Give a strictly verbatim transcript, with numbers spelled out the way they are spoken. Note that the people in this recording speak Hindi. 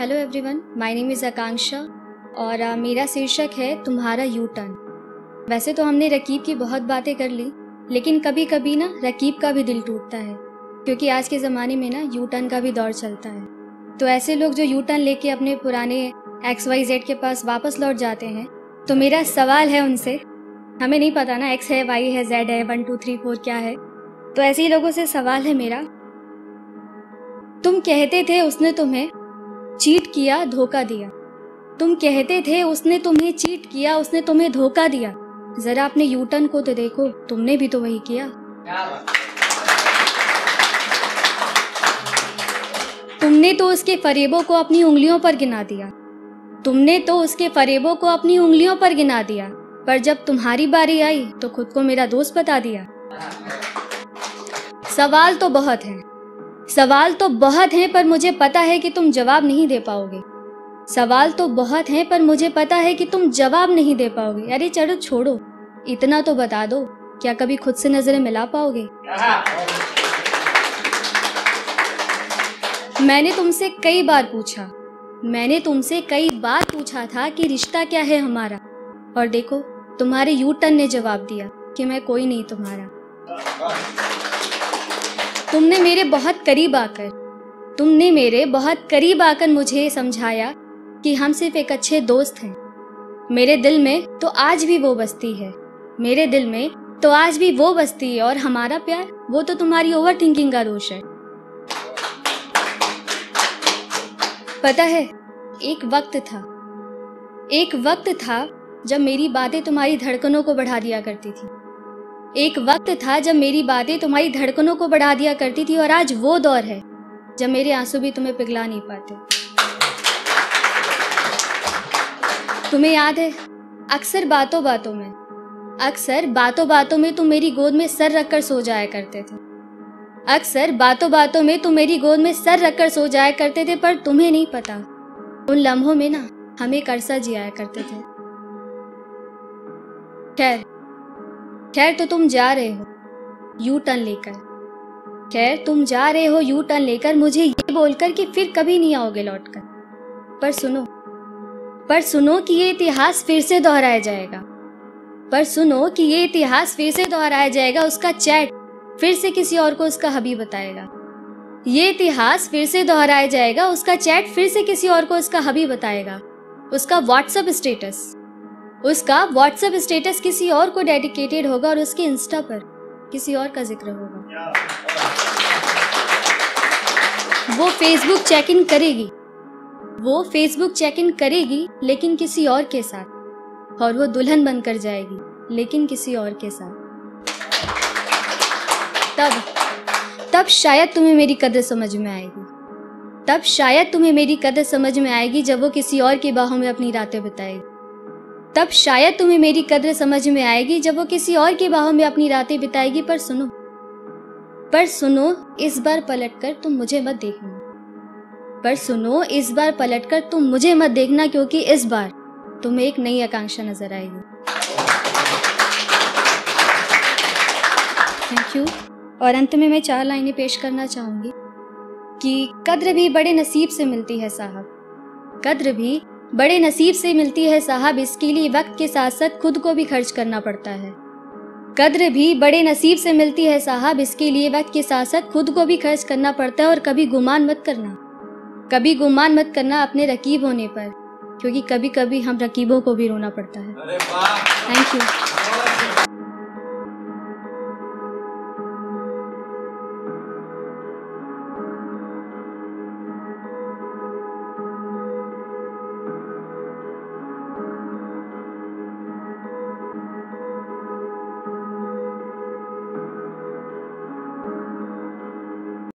Hello everyone, my name is Akanksha और uh, मेरा शीर्षक है तुम्हारा यू टर्न। वैसे तो हमने रकीब की बहुत बातें कर ली, लेकिन कभी कभी ना रकीब का भी दिल टूटता है, क्योंकि आज के ज़माने में ना यू टर्न का भी दौर चलता है। तो ऐसे लोग जो यू टर्न लेके अपने पुराने एक्स वाई जेड के पास वापस लौट जाते हैं, तो मेरा सवाल है उनसे, हमें नहीं पता ना एक्स है, वाई है, जेड है, वन टू थ्री फोर क्या है। तो ऐसे ही लोगों से सवाल है मेरा, तुम कहते थे उसने तुम्हें चीट किया, धोखा दिया। तुम कहते थे उसने तुम्हें चीट किया, उसने तुम्हें धोखा दिया। जरा अपने यूटर्न को तो देखो, तुमने भी तो वही किया। तुमने तो उसके फरेबों को अपनी उंगलियों पर गिना दिया। तुमने तो उसके फरेबों को अपनी उंगलियों पर गिना दिया, पर जब तुम्हारी बारी आई तो खुद को मेरा दोस्त बता दिया। सवाल तो बहुत है, सवाल तो बहुत हैं, पर मुझे पता है कि तुम जवाब नहीं दे पाओगे। सवाल तो बहुत हैं, पर मुझे पता है कि तुम जवाब नहीं दे पाओगे। अरे चलो छोड़ो, इतना तो बता दो, क्या कभी खुद से नजरें मिला पाओगे? मैंने तुमसे कई बार पूछा, मैंने तुमसे कई बार पूछा था कि रिश्ता क्या है हमारा, और देखो तुम्हारे यू टर्न ने जवाब दिया कि मैं कोई नहीं तुम्हारा। तुमने मेरे बहुत करीब आकर तुमने मेरे बहुत करीब आकर मुझे समझाया कि हम सिर्फ एक अच्छे दोस्त हैं। मेरे दिल में तो आज भी वो बसती है, मेरे दिल में तो आज भी वो बसती है। और हमारा प्यार, वो तो तुम्हारी ओवर थिंकिंग का दोष है। पता है, एक वक्त था, एक वक्त था जब मेरी बातें तुम्हारी धड़कनों को बढ़ा दिया करती थी। एक वक्त था जब मेरी बातें तुम्हारी धड़कनों को बढ़ा दिया करती थी। और आज वो दौर है जब मेरे आंसू भी तुम्हें पिघला नहीं पाते। तुम्हें याद है, अक्सर बातों बातों में अक्सर बातों बातों में तुम मेरी गोद में सर रखकर सो जाया करते थे। अक्सर बातों बातों में तुम मेरी गोद में सर रखकर सो जाया करते थे, पर तुम्हें नहीं पता उन लम्हों में ना हम एक अरसा जिया करते थे। खैर खैर तो तुम जा रहे हो यू टर्न लेकर, खैर तुम जा रहे हो यू टर्न लेकर, मुझे ये बोलकर कि फिर कभी नहीं आओगे लौटकर। पर सुनो, पर सुनो कि ये इतिहास फिर से दोहराया जाएगा। पर सुनो कि ये इतिहास फिर से दोहराया जाएगा। उसका चैट फिर से किसी और को उसका हबी बताएगा। ये इतिहास फिर से दोहराया जाएगा। उसका चैट फिर से किसी और को उसका हबी बताएगा। उसका व्हाट्सएप स्टेटस उसका व्हाट्सएप स्टेटस किसी और को डेडिकेटेड होगा, और उसके इंस्टा पर किसी और का जिक्र होगा। वो फेसबुक चेक इन करेगी वो फेसबुक चेक इन करेगी लेकिन किसी और के साथ, और वो दुल्हन बनकर जाएगी लेकिन किसी और के साथ। तब तब शायद तुम्हें मेरी कदर समझ में आएगी। तब शायद तुम्हें मेरी कदर समझ में आएगी जब वो किसी और की बाहों में अपनी रातें बिताएगी। तब शायद तुम्हें मेरी कदर समझ में आएगी जब वो किसी और की बाहों में अपनी रातें बिताएगी। पर सुनो, पर सुनो इस बार पलटकर तुम मुझे मत देखना। पर सुनो इस बार पलटकर तुम मुझे मत देखना, क्योंकि इस बार तुम्हें एक नई आकांक्षा नजर आएगी। Thank you. और अंत में मैं चार लाइनें पेश करना चाहूँगी कि कद्र भी बड़े नसीब से मिलती है साहब, कद्र भी बड़े नसीब से मिलती है साहब, इसके लिए वक्त के साथ साथ खुद को भी खर्च करना पड़ता है। कद्र भी बड़े नसीब से मिलती है साहब, इसके लिए वक्त के साथ साथ खुद को भी खर्च करना पड़ता है। और कभी गुमान मत करना, कभी गुमान मत करना अपने रकीब होने पर, क्योंकि कभी कभी हम रकीबों को भी रोना पड़ता है। Thank you.